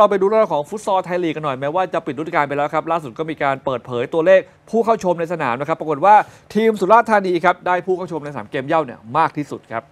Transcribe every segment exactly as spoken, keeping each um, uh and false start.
เราไปดูเรื่องของฟุตซอลไทยลีกกันหน่อยแม้ว่าจะปิดฤดูกาลไปแล้วครับล่าสุดก็มีการเปิดเผยตัวเลขผู้เข้าชมในสนามนะครับปรากฏว่าทีมสุราษฎร์ธานีครับได้ผู้เข้าชมในสนามเกมเย่าเนี่ยมากที่สุดครับ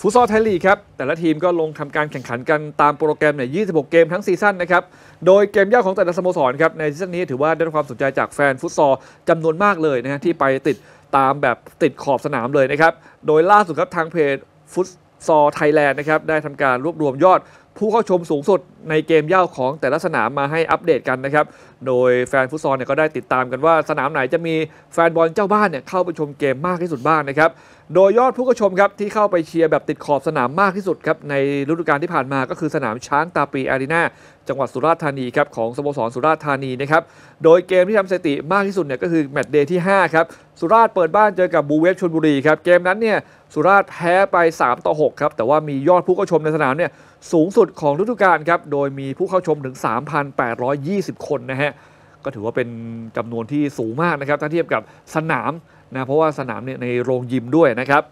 ฟุตซอลไทยลีกครับแต่ละทีมก็ลงทำการแข่งขันกันตามโปรแกรมเนี่ยยี่สิบหกเกมทั้งซีซั่นนะครับโดยเกมเย่าของแต่ละสโมสรครับในซีซั่นนี้ถือว่าได้รับความสนใจจากแฟนฟุตซอลจำนวนมากเลยนะฮะที่ไปติดตามแบบติดขอบสนามเลยนะครับโดยล่าสุดครับทางเพจฟุตซอลไทยแลนด์นะครับได้ทำการรวบรวมยอดผู้เข้าชมสูงสุดในเกมเย่าของแต่ละสนามมาให้อัปเดตกันนะครับโดยแฟนฟุตซอลเนี่ยก็ได้ติดตามกันว่าสนามไหนจะมีแฟนบอลเจ้าบ้านเนี่ยเข้าไปชมเกมมากที่สุดบ้างนะครับโดยยอดผู้เข้าชมครับที่เข้าไปเชียร์แบบติดขอบสนามมากที่สุดครับในฤดูกาลที่ผ่านมาก็คือสนามช้างตาปีอารีนาจังหวัดสุราษฎร์ธานีครับของสโมสรสุราษฎร์ธานีนะครับโดยเกมที่ทำสถิติมากที่สุดเนี่ยก็คือแมตช์เดย์ที่ห้าครับสุราษฎร์เปิดบ้านเจอกับบูเวฟชลบุรีครับเกมนั้นเนี่ยสุราษฎร์แพ้ไปสามต่อหกครับแต่ว่ามียอดผู้เข้าชมในสนามเนี่ยสูงสุดของฤดูกาลครับโดยมีผู้เข้าชมถึง สามพันแปดร้อยยี่สิบ คนนะฮะก็ถือว่าเป็นจำนวนที่สูงมากนะครับถ้าเทียบกับสนามนะเพราะว่าสนามเนี่ยในโรงยิมด้วยนะครับ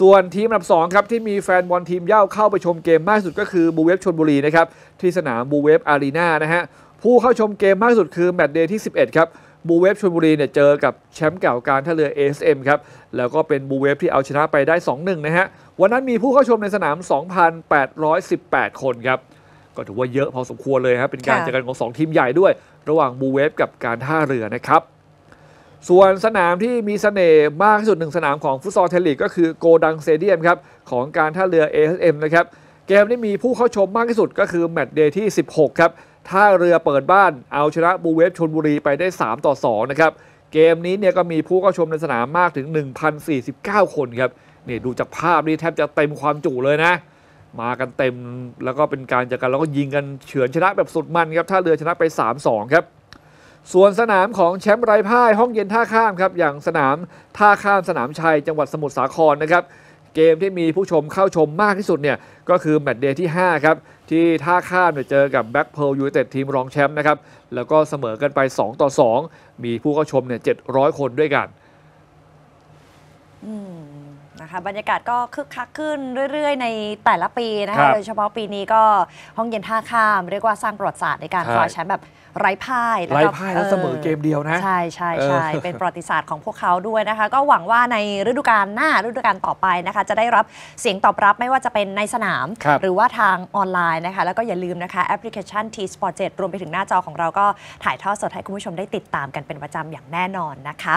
ส่วนทีมอันดับสองครับที่มีแฟนบอลทีมเย่าเข้าไปชมเกมมากสุดก็คือบูเวฟชลบุรีนะครับที่สนามบูเวฟอารีนานะฮะผู้เข้าชมเกมมากสุดคือแมตช์เดย์ที่สิบเอ็ดครับบูเวฟชลบุรีเนี่ยเจอกับแชมป์เก่าการท่าเรือ เอ เอส เอ็ม ครับแล้วก็เป็นบูเวฟที่เอาชนะไปได้ สองหนึ่ง นะฮะวันนั้นมีผู้เข้าชมในสนาม สองพันแปดร้อยสิบแปด คนครับก็ถือว่าเยอะพอสมควรเลยครับเป็นการเจอกันของสองทีมใหญ่ด้วยระหว่างบูเวฟกับการท่าเรือนะครับส่วนสนามที่มีเสน่ห์มากที่สุดหนึ่งสนามของฟุตซอลไทยลีกก็คือโกดังสเตเดียมครับของการท่าเรือ เอ เอส เอ็ม นะครับเกมนี้มีผู้เข้าชมมากที่สุดก็คือแมตช์เดย์ที่สิบหกครับท่าเรือเปิดบ้านเอาชนะบูเวฟชลบุรีไปได้สามต่อสองนะครับเกมนี้เนี่ยก็มีผู้เข้าชมในสนามมากถึง หนึ่งพันสี่สิบเก้า คนครับนี่ดูจากภาพนี่แทบจะเต็มความจุเลยนะมากันเต็มแล้วก็เป็นการจัดกันแล้วก็ยิงกันเฉือนชนะแบบสุดมันครับท่าเรือชนะไป สามสอง ครับส่วนสนามของแชมป์ไร้พ่ายห้องเย็นท่าข้ามครับอย่างสนามท่าข้ามสนามชัยจังหวัดสมุทรสาครนะครับเกมที่มีผู้ชมเข้าชมมากที่สุดเนี่ยก็คือแมตช์เดย์ที่ห้าครับที่ท่าข้ามเจอกับแบล็คเพิร์ลยูไนเต็ดทีมรองแชมป์นะครับแล้วก็เสมอกันไปสองต่อสองมีผู้เข้าชมเนี่ยเจ็ดร้อยคนด้วยกันนะคะบรรยากาศก็คึกคักขึ้นเรื่อยๆในแต่ละปีนะคะโดยเฉพาะปีนี้ก็ห้องเย็นท่าข้ามเรียกว่าสร้างประวัติศาสตร์ในการคว้าแชมป์แบบไร้พ่ายไร้พ่ายแล้วเสมอเกมเดียวนะใช่ใช่ใช่เป็นประวัติศาสตร์ของพวกเขาด้วยนะคะก็หวังว่าในฤดูกาลหน้าฤดูกาลต่อไปนะคะจะได้รับเสียงตอบรับไม่ว่าจะเป็นในสนามหรือว่าทางออนไลน์นะคะแล้วก็อย่าลืมนะคะแอปพลิเคชัน ที สปอร์ต เจ็ดรวมไปถึงหน้าจอของเราก็ถ่ายทอดสดให้คุณผู้ชมได้ติดตามกันเป็นประจำอย่างแน่นอนนะคะ